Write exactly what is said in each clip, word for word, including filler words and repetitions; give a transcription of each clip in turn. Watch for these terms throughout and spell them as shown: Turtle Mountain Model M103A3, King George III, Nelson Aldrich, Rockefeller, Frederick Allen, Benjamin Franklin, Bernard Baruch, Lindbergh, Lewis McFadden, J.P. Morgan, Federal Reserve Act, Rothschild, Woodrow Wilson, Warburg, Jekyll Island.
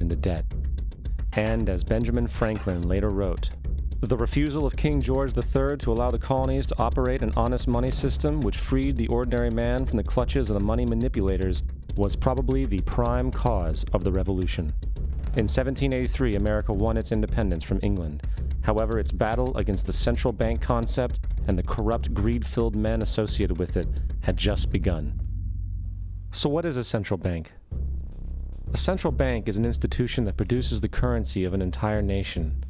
into debt. And as Benjamin Franklin later wrote, the refusal of King George the Third to allow the colonies to operate an honest money system which freed the ordinary man from the clutches of the money manipulators was probably the prime cause of the revolution. In seventeen eighty-three, America won its independence from England. However, its battle against the central bank concept and the corrupt, greed-filled men associated with it had just begun. So what is a central bank? A central bank is an institution that produces the currency of an entire nation.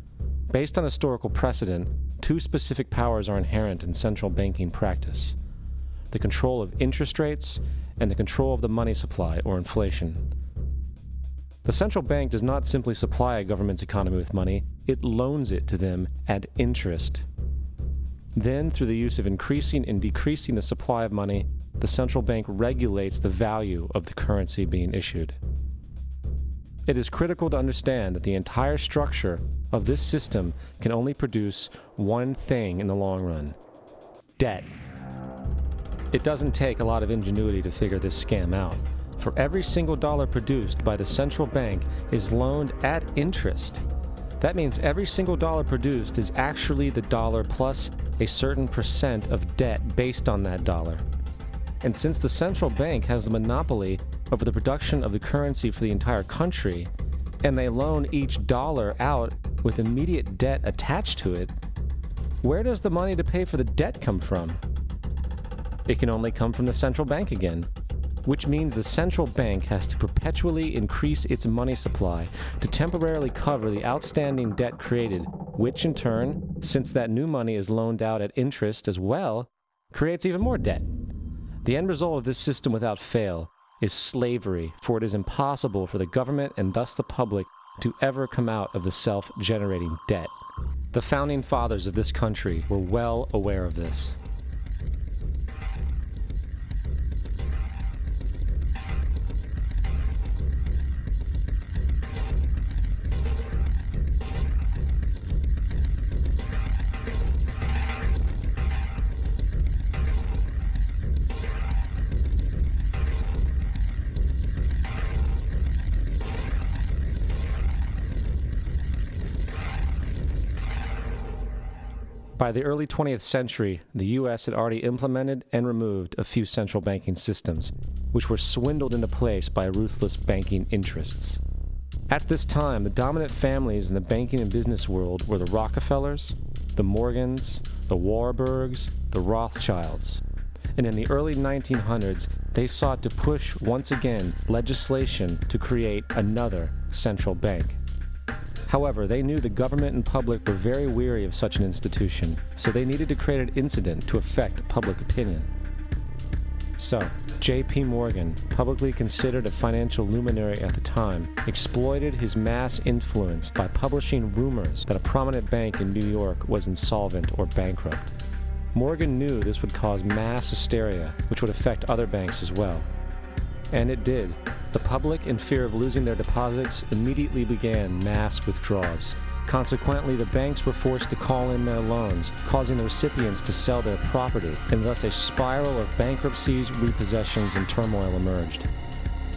Based on historical precedent, two specific powers are inherent in central banking practice: the control of interest rates and the control of the money supply, or inflation. The central bank does not simply supply a government's economy with money, it loans it to them at interest. Then, through the use of increasing and decreasing the supply of money, the central bank regulates the value of the currency being issued. It is critical to understand that the entire structure of this system can only produce one thing in the long run: debt. It doesn't take a lot of ingenuity to figure this scam out. For every single dollar produced by the central bank is loaned at interest. That means every single dollar produced is actually the dollar plus a certain percent of debt based on that dollar. And since the central bank has the monopoly over the production of the currency for the entire country, and they loan each dollar out with immediate debt attached to it, where does the money to pay for the debt come from? It can only come from the central bank again, which means the central bank has to perpetually increase its money supply to temporarily cover the outstanding debt created, which in turn, since that new money is loaned out at interest as well, creates even more debt. The end result of this system without fail is slavery, for it is impossible for the government and thus the public to ever come out of the self-generating debt. The founding fathers of this country were well aware of this. By the early twentieth century, the U S had already implemented and removed a few central banking systems, which were swindled into place by ruthless banking interests. At this time, the dominant families in the banking and business world were the Rockefellers, the Morgans, the Warburgs, the Rothschilds. And in the early nineteen hundreds, they sought to push, once again, legislation to create another central bank. However, they knew the government and public were very weary of such an institution, so they needed to create an incident to affect public opinion. So, J P Morgan, publicly considered a financial luminary at the time, exploited his mass influence by publishing rumors that a prominent bank in New York was insolvent or bankrupt. Morgan knew this would cause mass hysteria, which would affect other banks as well. And it did. The public, in fear of losing their deposits, immediately began mass withdrawals. Consequently, the banks were forced to call in their loans, causing the recipients to sell their property, and thus a spiral of bankruptcies, repossessions, and turmoil emerged.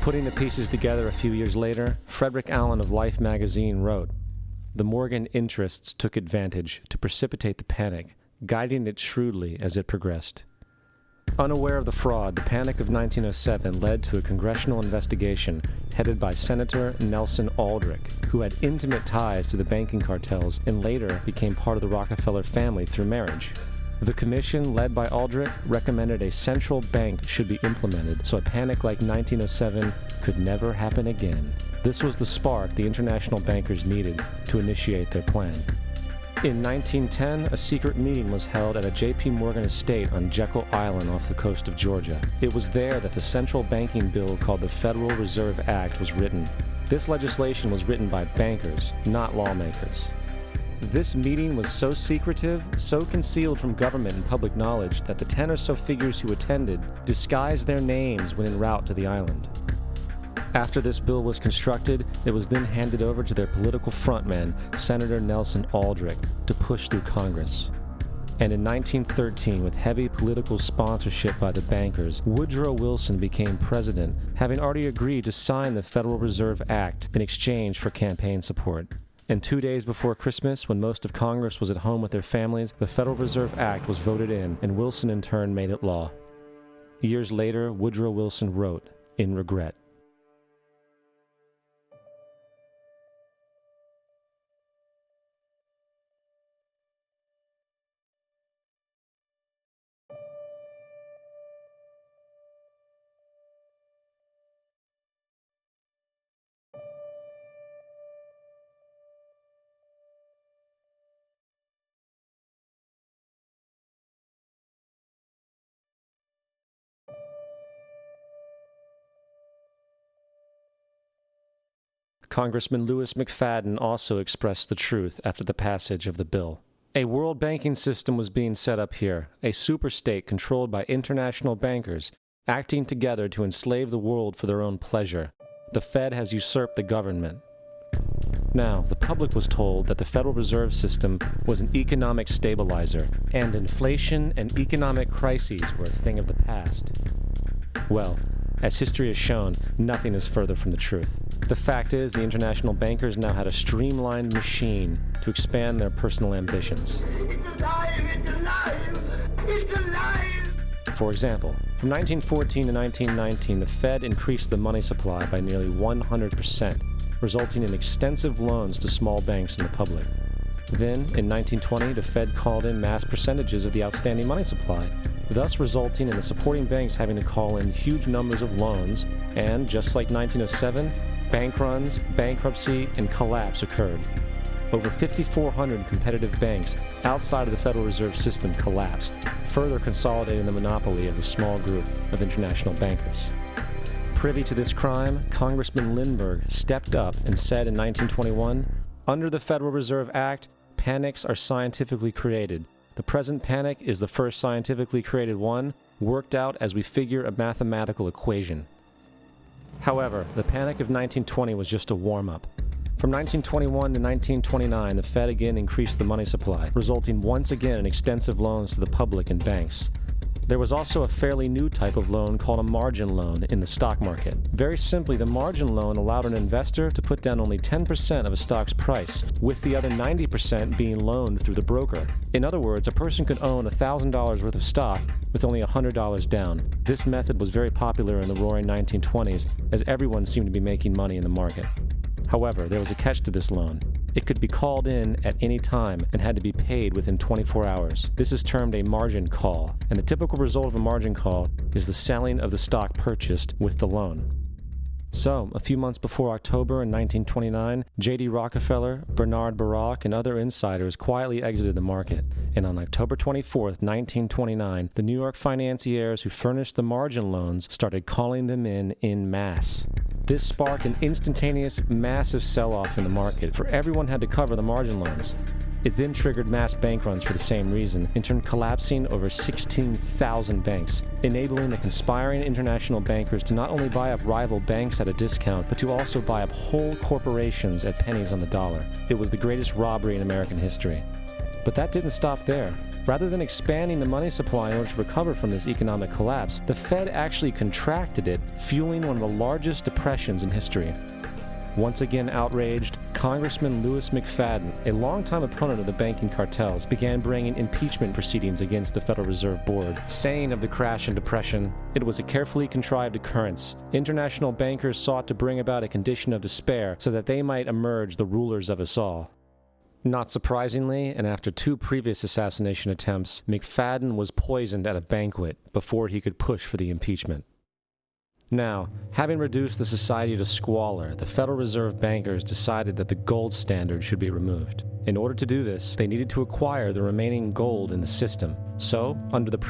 Putting the pieces together a few years later, Frederick Allen of Life magazine wrote, "The Morgan interests took advantage to precipitate the panic, guiding it shrewdly as it progressed." Unaware of the fraud, the Panic of nineteen oh seven led to a congressional investigation headed by Senator Nelson Aldrich, who had intimate ties to the banking cartels and later became part of the Rockefeller family through marriage. The commission, led by Aldrich, recommended a central bank should be implemented so a panic like nineteen oh seven could never happen again. This was the spark the international bankers needed to initiate their plan. In nineteen ten, a secret meeting was held at a J P Morgan estate on Jekyll Island off the coast of Georgia. It was there that the central banking bill called the Federal Reserve Act was written. This legislation was written by bankers, not lawmakers. This meeting was so secretive, so concealed from government and public knowledge, that the ten or so figures who attended disguised their names when en route to the island. After this bill was constructed, it was then handed over to their political frontman, Senator Nelson Aldrich, to push through Congress. And in nineteen thirteen, with heavy political sponsorship by the bankers, Woodrow Wilson became president, having already agreed to sign the Federal Reserve Act in exchange for campaign support. And two days before Christmas, when most of Congress was at home with their families, the Federal Reserve Act was voted in, and Wilson in turn made it law. Years later, Woodrow Wilson wrote, in regret. Congressman Lewis McFadden also expressed the truth after the passage of the bill. A world banking system was being set up here, a superstate controlled by international bankers, acting together to enslave the world for their own pleasure. The Fed has usurped the government. Now, the public was told that the Federal Reserve System was an economic stabilizer, and inflation and economic crises were a thing of the past. Well, as history has shown, nothing is further from the truth. The fact is, the international bankers now had a streamlined machine to expand their personal ambitions. It's alive, it's alive, it's alive. For example, from nineteen fourteen to nineteen nineteen, the Fed increased the money supply by nearly one hundred percent, resulting in extensive loans to small banks and the public. Then, in nineteen twenty, the Fed called in mass percentages of the outstanding money supply, thus resulting in the supporting banks having to call in huge numbers of loans, and, just like nineteen oh seven, bank runs, bankruptcy, and collapse occurred. Over fifty-four hundred competitive banks outside of the Federal Reserve System collapsed, further consolidating the monopoly of the small group of international bankers. Privy to this crime, Congressman Lindbergh stepped up and said in nineteen twenty-one, "Under the Federal Reserve Act, panics are scientifically created. The present panic is the first scientifically created one, worked out as we figure a mathematical equation." However, the panic of nineteen twenty was just a warm-up. From nineteen twenty-one to nineteen twenty-nine, the Fed again increased the money supply, resulting once again in extensive loans to the public and banks. There was also a fairly new type of loan called a margin loan in the stock market. Very simply, the margin loan allowed an investor to put down only ten percent of a stock's price, with the other ninety percent being loaned through the broker. In other words, a person could own one thousand dollars worth of stock with only one hundred dollars down. This method was very popular in the roaring nineteen twenties, as everyone seemed to be making money in the market. However, there was a catch to this loan. It could be called in at any time and had to be paid within twenty-four hours. This is termed a margin call, and the typical result of a margin call is the selling of the stock purchased with the loan. So, a few months before October in nineteen twenty-nine, J D Rockefeller, Bernard Baruch, and other insiders quietly exited the market, and on October twenty-fourth, nineteen twenty-nine, the New York financiers who furnished the margin loans started calling them in en masse. This sparked an instantaneous, massive sell-off in the market, for everyone had to cover the margin loans. It then triggered mass bank runs for the same reason, in turn collapsing over sixteen thousand banks, enabling the conspiring international bankers to not only buy up rival banks at a discount, but to also buy up whole corporations at pennies on the dollar. It was the greatest robbery in American history. But that didn't stop there. Rather than expanding the money supply in order to recover from this economic collapse, the Fed actually contracted it, fueling one of the largest depressions in history. Once again outraged, Congressman Lewis McFadden, a longtime opponent of the banking cartels, began bringing impeachment proceedings against the Federal Reserve Board, saying of the crash and depression, "It was a carefully contrived occurrence. International bankers sought to bring about a condition of despair so that they might emerge the rulers of us all." Not surprisingly, and after two previous assassination attempts, McFadden was poisoned at a banquet before he could push for the impeachment. Now, having reduced the society to squalor, the Federal Reserve bankers decided that the gold standard should be removed. In order to do this, they needed to acquire the remaining gold in the system. So, under the